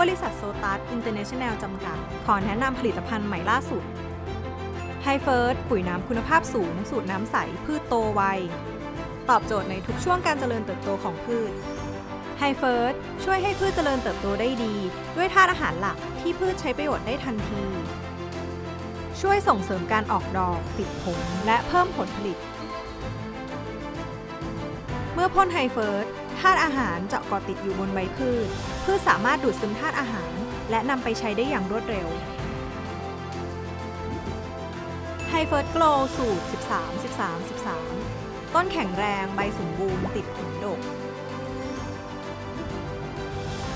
บริษัทโซตัสอินเตอร์เนชั่นแนลจำกัดขอแนะนำผลิตภัณฑ์ใหม่ล่าสุดไฮเฟิร์สปุ๋ยน้ำคุณภาพสูงสูตรน้ำใสพืชโตไวตอบโจทย์ในทุกช่วงการเจริญเติบโตของพืชไฮเฟิร์สช่วยให้พืชเจริญเติบโตได้ดีด้วยธาตุอาหารหลักที่พืชใช้ประโยชน์ได้ทันทีช่วยส่งเสริมการออกดอกติดผลและเพิ่มผลผลิตเมื่อพ่นไฮเฟิร์สธาตุอาหารจะเกาะติดอยู่บนใบพืชพืชสามารถดูดซึมธาตุอาหารและนำไปใช้ได้อย่างรวดเร็วไฮเฟิร์สโกลสูตร 13-13-13 ต้นแข็งแรงใบสมบูรณ์ติดผลดก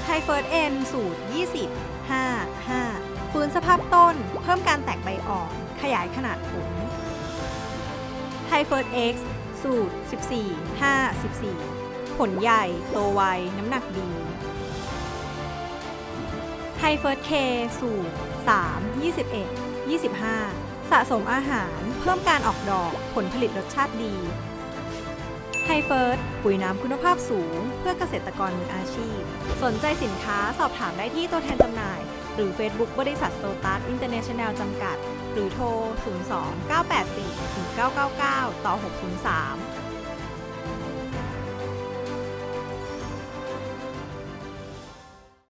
ไฮเฟิร์สเอ็นสูตร 20-5-5 ฟื้นสภาพต้นเพิ่มการแตกใบอ่อนขยายขนาดผลไฮเฟิร์สเอ็กซ์สูตร 14-5-14 ผลใหญ่โตไวน้ำหนักดีไฮเฟิร์สเคสูตร 3-21-25สะสมอาหารเพิ่มการออกดอกผลผลิตรสชาติดีไฮเฟิร์สปุ๋ยน้ำคุณภาพสูงเพื่อเกษตรกรมืออาชีพสนใจสินค้าสอบถามได้ที่ตัวแทนจำหน่ายหรือ Facebook บริษัทโซตัสอินเตอร์เนชั่นแนลจำกัดหรือโทร 02-984-1999 ต่อ 603